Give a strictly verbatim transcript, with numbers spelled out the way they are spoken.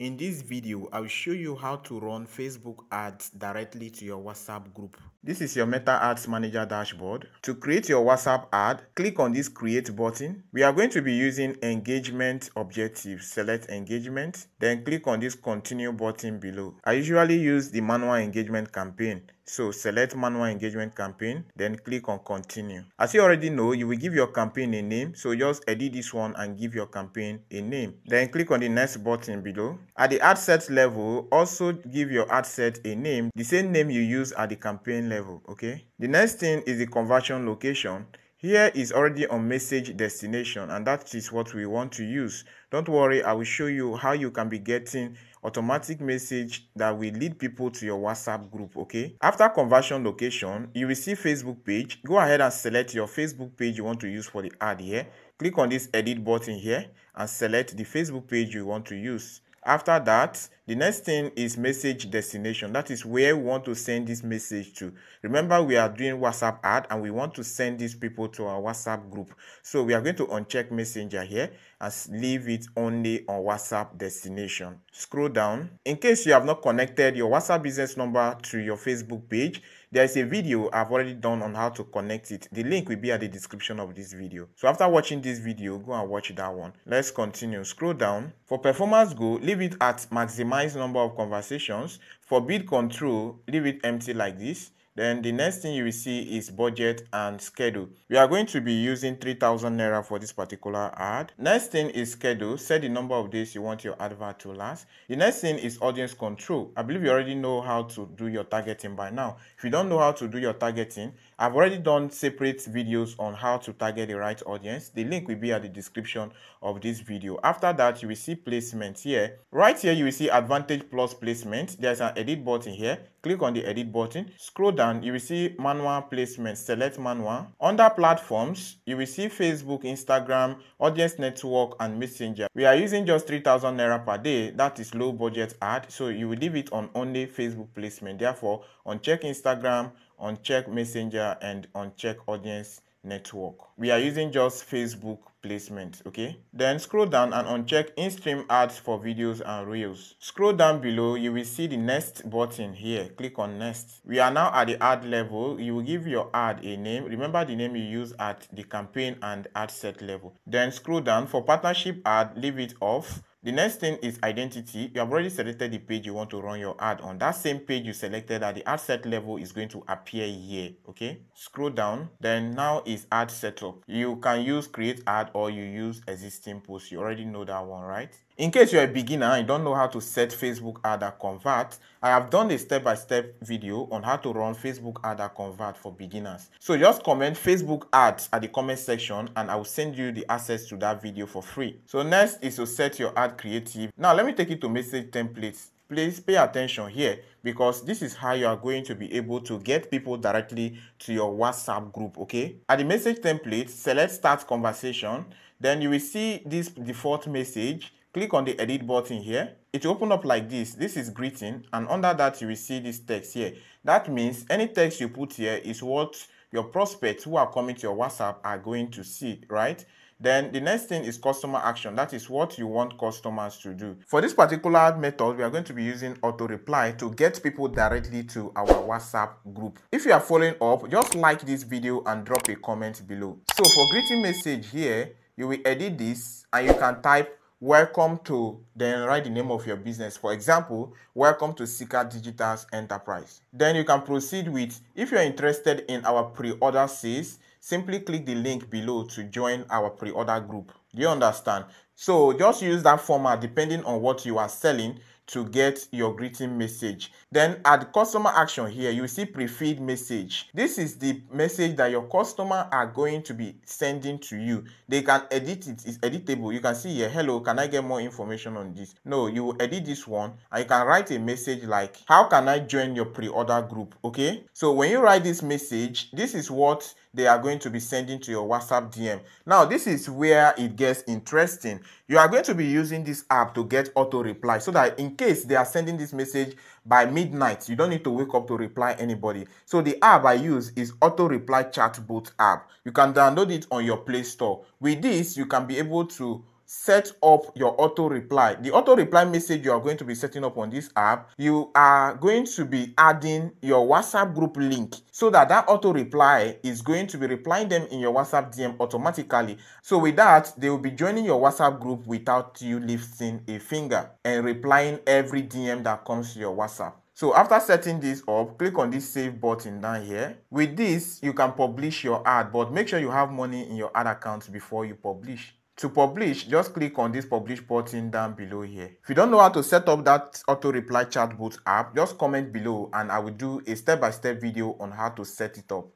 In this video, I'll show you how to run Facebook ads directly to your WhatsApp group. This is your Meta Ads Manager dashboard. To create your WhatsApp ad, click on this Create button. We are going to be using Engagement Objectives. Select Engagement, then click on this Continue button below. I usually use the Manual Engagement Campaign. So select Manual Engagement Campaign, then click on Continue. As you already know, you will give your campaign a name. So just edit this one and give your campaign a name. Then click on the Next button below. At the ad set level, also give your ad set a name, the same name you use at the campaign level, okay? The next thing is the conversion location. Here is already on message destination, and that is what we want to use. Don't worry, I will show you how you can be getting automatic message that will lead people to your WhatsApp group, okay? After conversion location, you will see Facebook page. Go ahead and select your Facebook page you want to use for the ad here. Click on this edit button here and select the Facebook page you want to use. After that, the next thing is message destination. That is where we want to send this message to. Remember, we are doing WhatsApp ad and we want to send these people to our WhatsApp group. So we are going to uncheck Messenger here and leave it only on WhatsApp destination. Scroll down. In case you have not connected your WhatsApp business number to your Facebook page, there is a video I've already done on how to connect it. The link will be at the description of this video. So after watching this video, go and watch that one. Let's continue. Scroll down. For performance goal, leave it at maximize number of conversations. For bid control, leave it empty like this. Then the next thing you will see is budget and schedule. We are going to be using three thousand naira for this particular ad. Next thing is schedule. Set the number of days you want your advert to last. The next thing is audience control. I believe you already know how to do your targeting by now. If you don't know how to do your targeting, I've already done separate videos on how to target the right audience. The link will be at the description of this video. After that, you will see placement here. Right here, you will see Advantage Plus placement. There's an edit button here. Click on the edit button. Scroll down. Down, you will see manual placement. Select manual. Under platforms, you will see Facebook, Instagram, audience network, and Messenger. We are using just three thousand naira per day. That is low budget ad, so you will leave it on only Facebook placement. Therefore, uncheck Instagram, uncheck Messenger, and uncheck audience network. We are using just Facebook placement, okay? Then scroll down and uncheck in-stream ads for videos and reels. Scroll down below, you will see the next button here. Click on next. We are now at the ad level. You will give your ad a name. Remember the name you use at the campaign and ad set level. Then scroll down. For partnership ad, leave it off. The next thing is identity. You have already selected the page you want to run your ad on. That same page you selected at the ad set level is going to appear here, okay? Scroll down. Then now is ad setup. You can use create ad or you use existing post. You already know that one, right? In case you're a beginner and you don't know how to set Facebook ad that convert, I have done a step-by-step video on how to run Facebook ad that convert for beginners. So just comment Facebook ads at the comment section and I will send you the access to that video for free. So next is to set your ad creative. Now let me take you to message templates. Please pay attention here because this is how you are going to be able to get people directly to your WhatsApp group, okay? At the message template, select Start Conversation. Then you will see this default message. Click on the edit button here. It will open up like this. This is greeting, and under that you will see this text here. That means any text you put here is what your prospects who are coming to your WhatsApp are going to see, right? Then the next thing is customer action. That is what you want customers to do. For this particular method, we are going to be using auto reply to get people directly to our WhatsApp group. If you are following up, just like this video and drop a comment below. So for greeting message here, you will edit this and you can type welcome to, then write the name of your business. For example, welcome to Sika Digital Enterprise. Then you can proceed with, if you're interested in our pre-order sales, simply click the link below to join our pre-order group. Do you understand? So just use that format depending on what you are selling to get your greeting message. Then add customer action here. You see pre-filled message. This is the message that your customer are going to be sending to you. They can edit it. It's editable. You can see here, hello, can I get more information on this? No, you will edit this one and you can write a message like, how can I join your pre-order group? Okay? So when you write this message, this is what they are going to be sending to your WhatsApp D M. Now, this is where it gets interesting. You are going to be using this app to get auto reply so that in case they are sending this message by midnight, you don't need to wake up to reply anybody. So the app I use is Auto Reply Chatbot app. You can download it on your Play Store. With this, you can be able to set up your auto reply. The auto reply message you are going to be setting up on this app, you are going to be adding your WhatsApp group link so that that auto reply is going to be replying them in your WhatsApp D M automatically. So with that, they will be joining your WhatsApp group without you lifting a finger and replying every D M that comes to your WhatsApp. So after setting this up, click on this save button down here. With this, you can publish your ad, but make sure you have money in your ad account before you publish. To publish, just click on this publish button down below here. If you don't know how to set up that auto reply chatbot app, just comment below and I will do a step-by-step video on how to set it up.